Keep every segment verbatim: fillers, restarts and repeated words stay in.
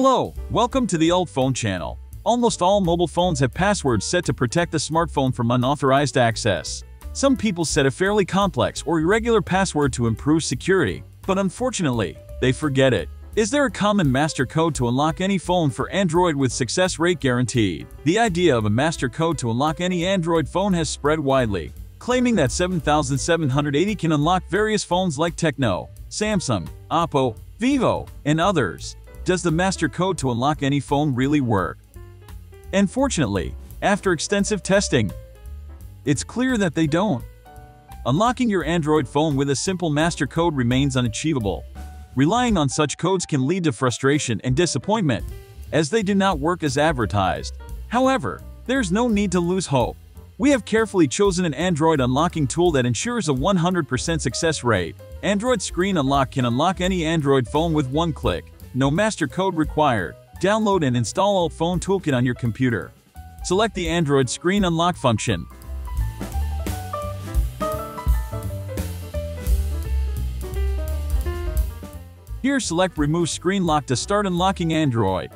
Hello, welcome to the UltFone channel. Almost all mobile phones have passwords set to protect the smartphone from unauthorized access. Some people set a fairly complex or irregular password to improve security, but unfortunately, they forget it. Is there a common master code to unlock any phone for Android with success rate guaranteed? The idea of a master code to unlock any Android phone has spread widely, claiming that seven thousand seven hundred eighty can unlock various phones like Tecno, Samsung, Oppo, Vivo, and others. Does the master code to unlock any phone really work? Unfortunately, after extensive testing, it's clear that they don't. Unlocking your Android phone with a simple master code remains unachievable. Relying on such codes can lead to frustration and disappointment, as they do not work as advertised. However, there's no need to lose hope. We have carefully chosen an Android unlocking tool that ensures a one hundred percent success rate. Android Screen Unlock can unlock any Android phone with one click. No master code required. Download and install UltFone Toolkit on your computer. Select the Android Screen Unlock function. Here select Remove Screen Lock to start unlocking Android.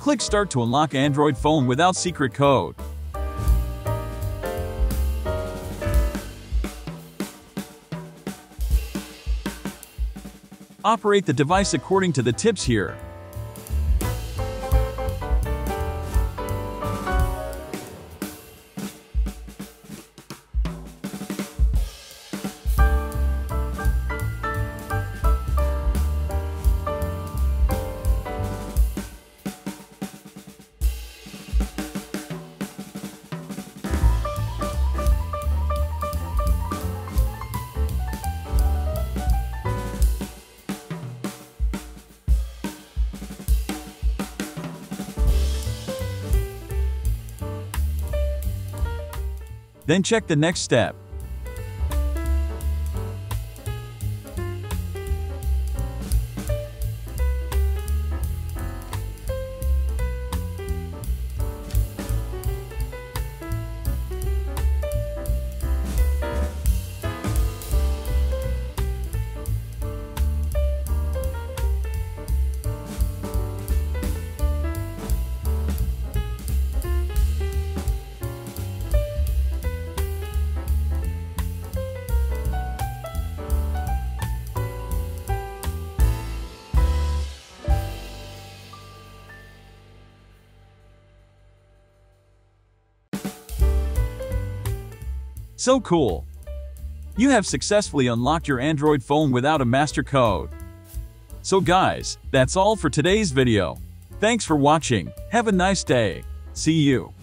Click Start to unlock Android phone without secret code. Operate the device according to the tips here. Then check the next step. So cool! You have successfully unlocked your Android phone without a master code. So guys, that's all for today's video. Thanks for watching. Have a nice day. See you.